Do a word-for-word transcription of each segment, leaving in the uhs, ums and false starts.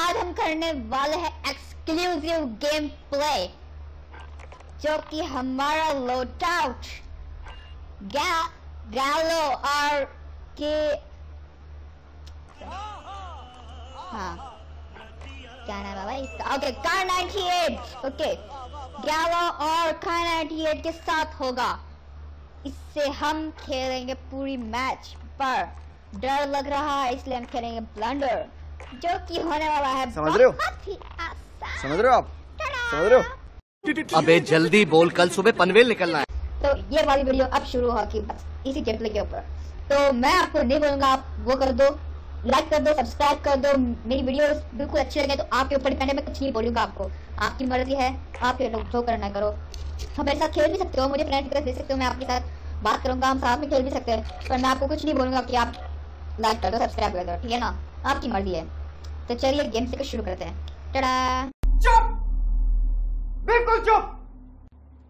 आज हम करने वाले हैं एक्सक्लूसिव गेम प्ले, जो कि हमारा लोट आउट गैलो और के हाँ क्या नाम है भाई इसका? ओके कार अट्ठानवे, ओके गैलो और कार अट्ठानवे के साथ होगा। इससे हम खेलेंगे पूरी मैच, पर डर लग रहा है इसलिए हम खेलेंगे ब्लंडर, जो कि होने वाला है समझ रहे हो समझ रहे हो आप समझ रहे हो। अबे जल्दी बोल, कल सुबह पनवेल निकलना है। तो ये वाली वीडियो अब शुरू होगी इसी गेमप्ले के ऊपर, तो मैं आपको नहीं बोलूंगा, आप वो कर दो, लाइक कर दो, सब्सक्राइब कर दो। मेरी वीडियो बिल्कुल अच्छी लगे तो आपके ऊपर डिपेंड है, मैं कुछ नहीं बोलूंगा आपको, आपकी मर्जी है, आप ये लोग जो करना करो। हमारे साथ खेल भी सकते हो, मुझे फ्रेंड रिक्वेस्ट दे सकते हो, मैं आपके साथ बात करूंगा, हम साथ में खेल भी सकते हैं, पर मैं आपको कुछ नहीं बोलूंगा कि आप लाइक कर दो सब्सक्राइब कर दो, ठीक है ना, आपकी मर्जी है। तो चलिए गेम से शुरू करते हैं। टाटा। चुप, बिल्कुल चुप,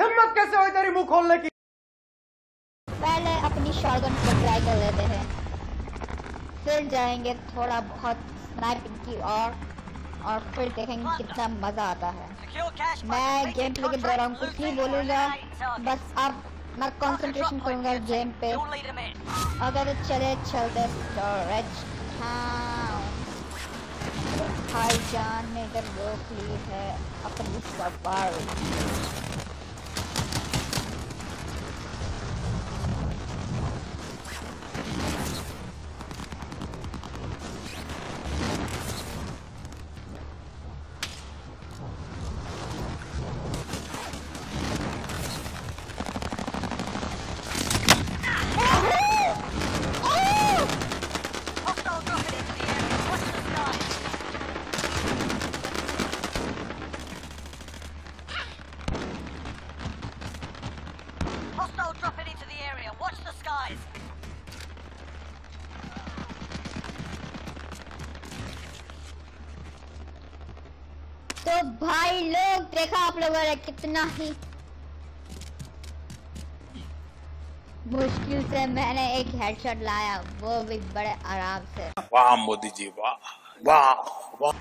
हिम्मत कैसे हुई तेरी मुंह खोलने की। पहले अपनी शॉटगन को ट्राई कर लेते हैं, फिर जाएंगे थोड़ा बहुत स्नाइपिंग की और और फिर देखेंगे कितना मजा आता है। मैं गेम प्ले के दौरान कुछ नहीं बोलूंगा, बस अब मैं कंसंट्रेशन करूंगा गेम पे। अगर चले चलते स्टोरेज भाई जान ने इधर रोक ली है अपनी सवारी। तो भाई लोग देखा आप लोगों ने कितना ही मुश्किल से मैंने एक हेडशॉट लाया, वो भी बड़े आराम से। वाह मोदी जी, वाह वाह वाह।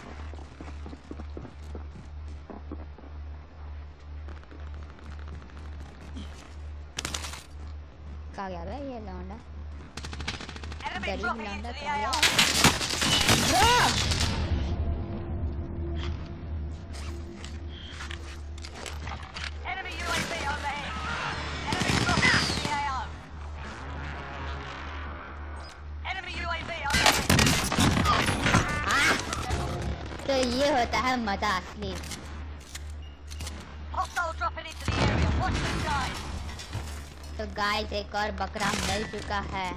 कहाँ गया भाई ये लौंडा, गरीब लौंडा कहाँ गया? तो ये होता है मजा असली। तो गाइस एक और बकरा मिल चुका है।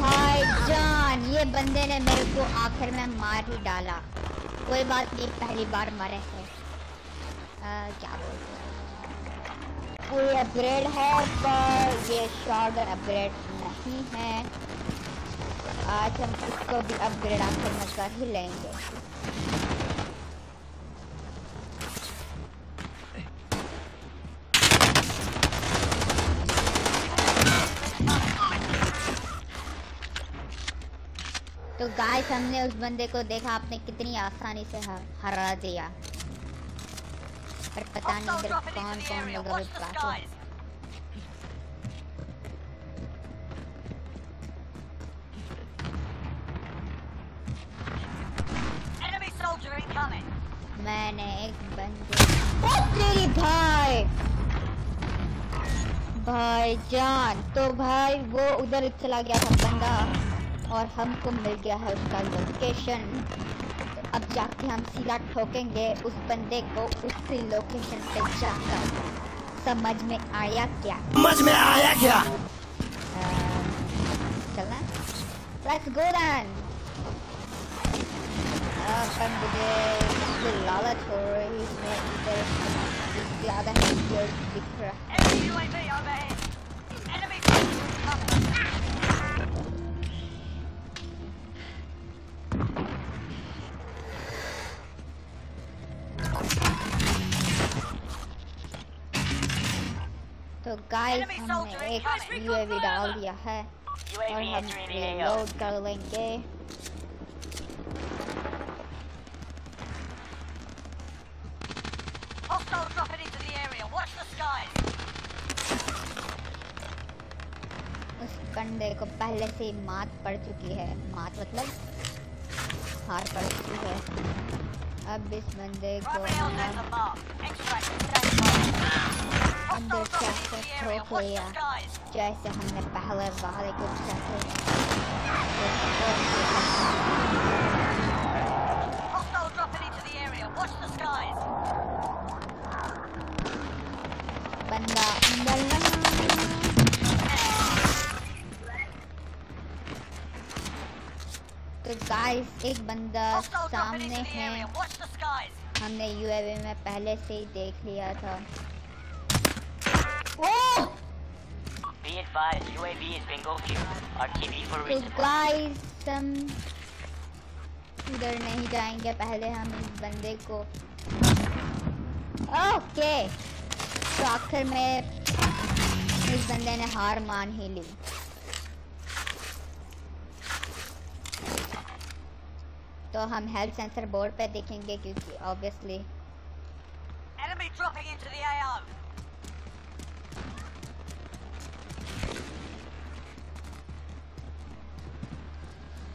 भाई जान ये बंदे ने मेरे को आखिर में मार ही डाला, कोई बात नहीं, पहली बार मरे हैं। आ, क्या बोलते हैं, पूरी अपग्रेड है पर ये शॉर्टर अपग्रेड नहीं है। आज हम इसको भी अपग्रेड आखिर में कर ही लेंगे। तो गाइस हमने उस बंदे को देखा, आपने कितनी आसानी से हरा दिया, पर पता नहीं इधर कौन कौन लोग अभी बाकी। मैंने एक बंदे भाई भाई जान, तो भाई वो उधर चला गया था बंदा और हमको मिल गया है उसका लोकेशन। अब जाके हम सीधा ठोकेंगे उस बंदे को उसी लोकेशन पे जाकर। समझ में आया क्या? समझ में आया क्या? चलना, लेट्स गो देन। पर मुझे लालच हो रही है, इधर ज्यादा दिख रहा है। तो गाइस हमने एक यूएवी डाल दिया है और हम लोड कर लेंगे। उस कंडे को पहले से ही मात पड़ चुकी है, मात मतलब हार पड़ चुकी है। अब इस बंदे को अंदर से ठोक लिया जैसे हमने पहले वाले को बंदा तो गाइस एक बंदा सामने है, हमने यूएवी में पहले से ही देख लिया था। Be advised, U A V is being overkill. R T B for resupply. हम इधर नहीं जाएंगे, पहले हम इस बंदे को ओके। तो आखिर में इस बंदे ने हार मान ही ली। तो हम हेल्थ सेंसर बोर्ड पे देखेंगे क्योंकि obviously enemy dropping into the A O.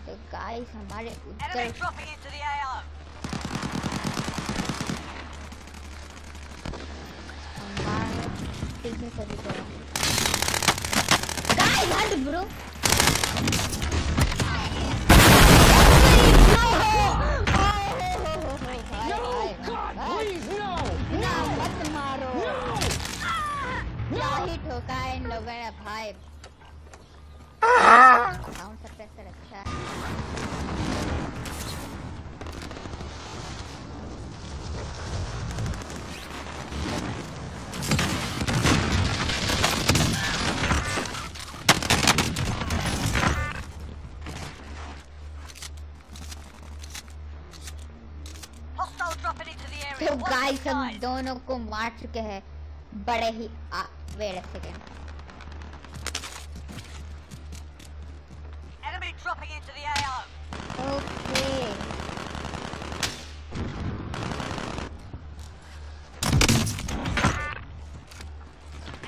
तो गाइस हमारे उत्तर हमारे देखने को दिख रहा है। गाइस हट ब्रो, ना मत मारो, क्या ही ठोका इन लोगों ने भाई। साउंड सप्रेसर अच्छा है। तो गाइस हम दोनों को मार चुके हैं बड़े ही wait second. Dropping into the A O. Okay.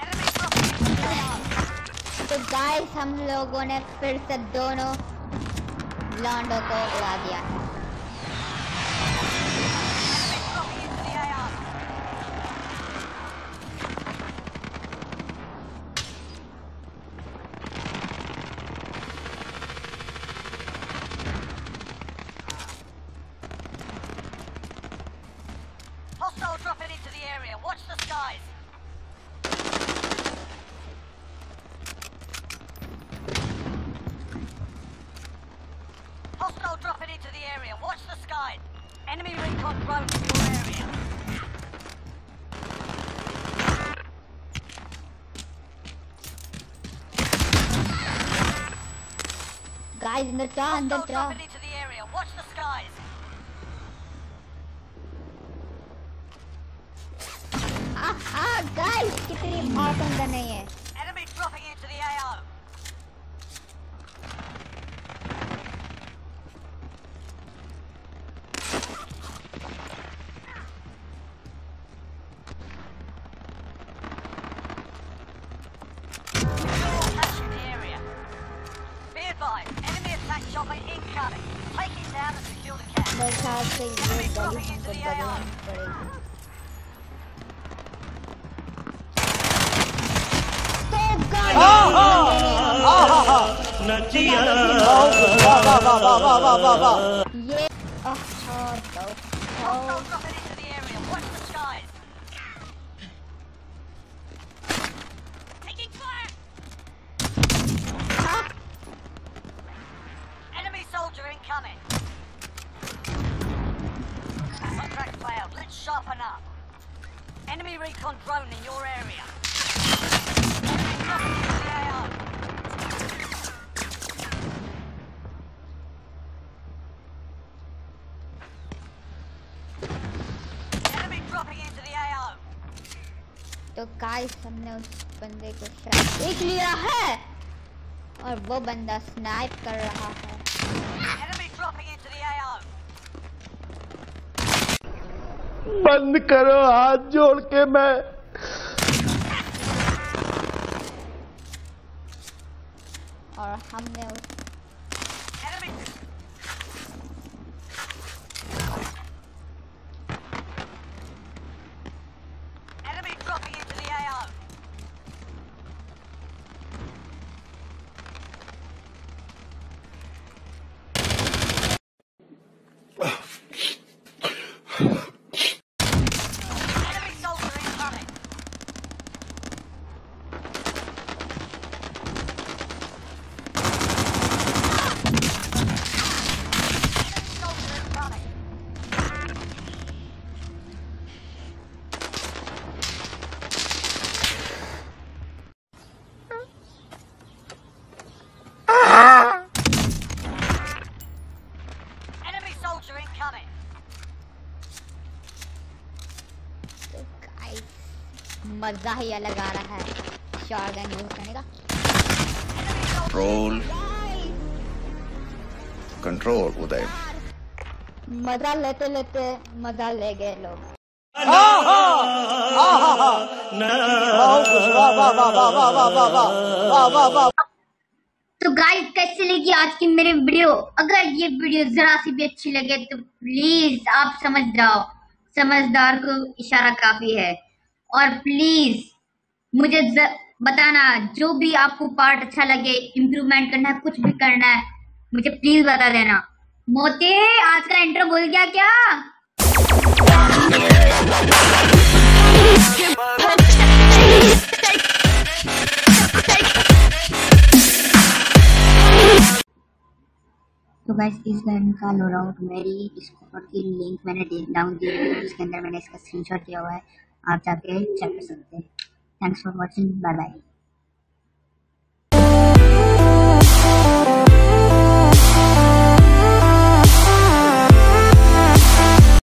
Enemy dropping into the A O. तो गाइस हम लोगों ने फिर से दोनों लॉन्डो को उड़ा दिया है। Enemy dropping into the A O. अंदर जा, अंदर जा। आ, आ, गाइस कितनी मौत अंदर नहीं है। तो गाइस हमने उस बंदे को देख लिया है और वो बंदा स्नाइप कर रहा है। बंद करो, हाथ जोड़ के मैं और हमने उस मजा ही अलग आ रहा है शॉटगन यूज करने का। कंट्रोल कंट्रोल उदय मजा लेते लेते मजा ले गए लोग। तो गाइस कैसे लगी आज की मेरी वीडियो? अगर ये वीडियो जरा सी भी अच्छी लगे तो प्लीज आप समझ जाओ, समझदार को इशारा काफी है। और प्लीज मुझे बताना जो भी आपको पार्ट अच्छा लगे, इम्प्रूवमेंट करना है, कुछ भी करना है मुझे प्लीज बता देना। मोते आज का इंट्रो भूल गया क्या? तो गाइस इस गन का लोड आउट मेरी स्कोर की लिंक मैंने डाउन दी है, उसके अंदर मैंने इसका स्क्रीनशॉट लिया हुआ है, आप जाके चेक कर सकते हैं। Thanks for watching, bye bye.